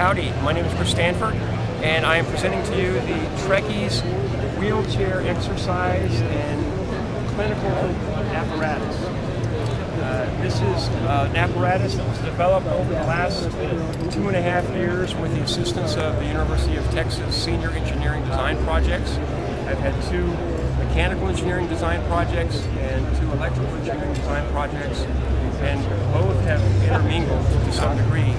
Howdy, my name is Chris Stanford, and I am presenting to you the Trekkies Wheelchair Exercise and Clinical Apparatus. This is an apparatus that was developed over the last 2.5 years with the assistance of the University of Texas Senior Engineering Design Projects. I've had two mechanical engineering design projects and two electrical engineering design projects, and both have intermingled to some degree,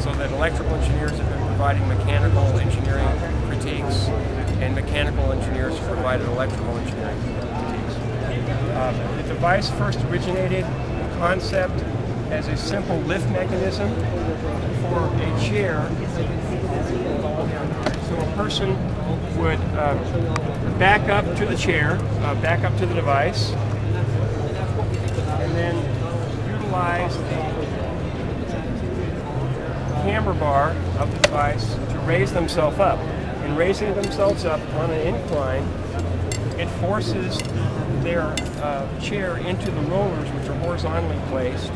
so that electrical engineers have been providing mechanical engineering critiques and mechanical engineers have provided electrical engineering critiques. The device first originated the concept as a simple lift mechanism for a chair, so a person would back up to the chair, back up to the device, and then utilize the camber bar of the device to raise themselves up. In raising themselves up on an incline, it forces their chair into the rollers, which are horizontally placed,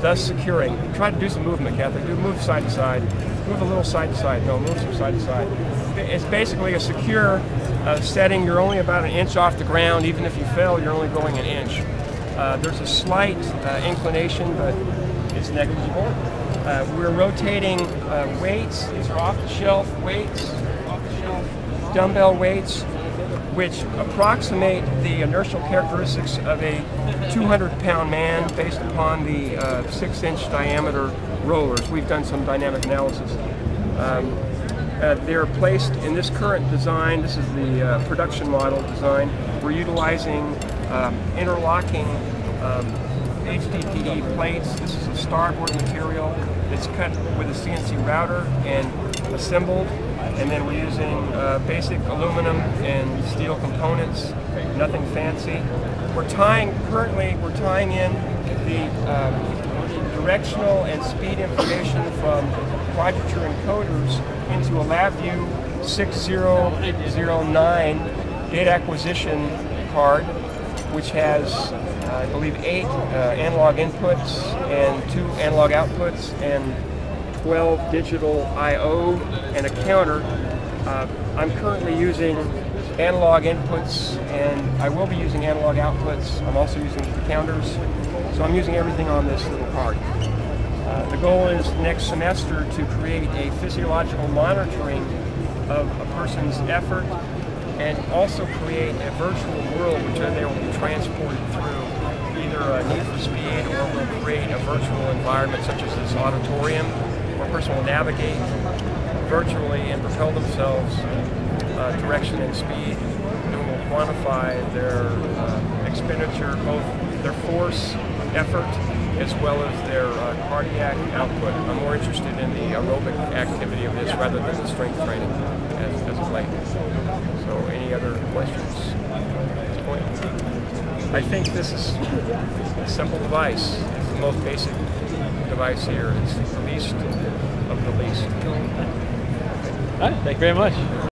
thus securing. Try to do some movement, Catherine. Do move side to side. Move a little side to side. No, move from side to side. It's basically a secure setting. You're only about an inch off the ground. Even if you fail, you're only going an inch. There's a slight inclination, but it's negligible. We're rotating weights. These are off-the-shelf weights, dumbbell weights, which approximate the inertial characteristics of a 200-pound man based upon the 6-inch diameter rollers. We've done some dynamic analysis. They're placed in this current design. This is the production model design. We're utilizing interlocking HDPE plates. This is a starboard material that's cut with a CNC router and assembled, and then we're using basic aluminum and steel components, nothing fancy. Currently we're tying in the directional and speed information from quadrature encoders into a LabVIEW 6009 data acquisition card, which has, I believe, 8 analog inputs and 2 analog outputs and 12 digital I/O and a counter. I'm currently using analog inputs, and I will be using analog outputs. I'm also using the counters, so I'm using everything on this little card. The goal is next semester to create a physiological monitoring of a person's effort, and also create a virtual world which they will be transported through, either a Need for Speed, or we'll create a virtual environment such as this auditorium, where a person will navigate virtually and propel themselves direction and speed, and we'll quantify their expenditure, both their force effort as well as their cardiac output. I'm more interested in the aerobic activity of this rather than the strength training as of late. So any other questions at this point? I think this is a simple device. It's the most basic device here. It's the least of the least. All right, thank you very much.